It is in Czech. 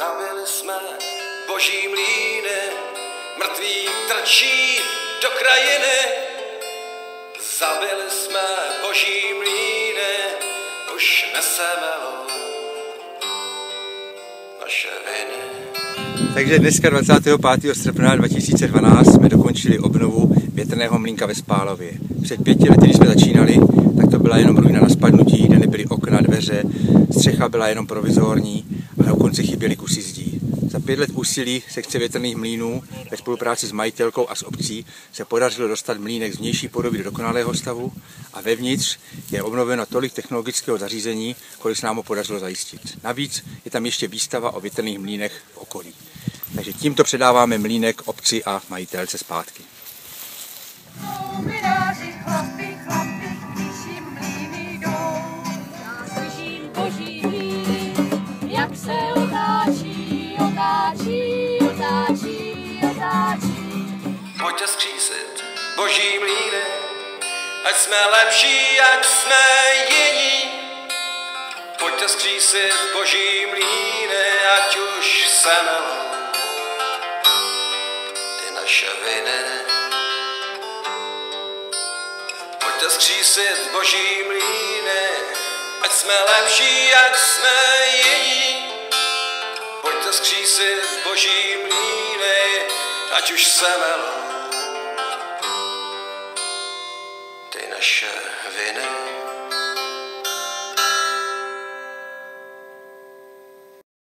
Zabili jsme boží mlýny, mrtví trčí do krajiny. Zabili jsme boží mlýny, už neseme naše viny. Takže dneska 25. srpna 2012 jsme dokončili obnovu větrného mlýnka ve Spálově. Před 5 lety, když jsme začínali, tak to byla jenom ruina na spadnutí, kde nebyly okna, dveře, střecha byla jenom provizorní a dokonce chyběly kusy zdí. Za 5 let úsilí sekce větrných mlýnů ve spolupráci s majitelkou a s obcí se podařilo dostat mlýnek z vnější podoby do dokonalého stavu a vevnitř je obnoveno tolik technologického zařízení, kolik se nám ho podařilo zajistit. Navíc je tam ještě výstava o větrných mlýnech v okolí. Takže tímto předáváme mlýnek obci a majitelce zpátky. Pojďte zkřísit boží mlýny, ať jsme lepší, ať jsme jiní. Pojďte zkřísit boží mlýny, ať už seme ty naše viny. Pojďte zkřísit boží mlýny, ať jsme lepší, ať jsme jiní. Pojďte zkřísit boží mlýny, ať už seme ty naše viny.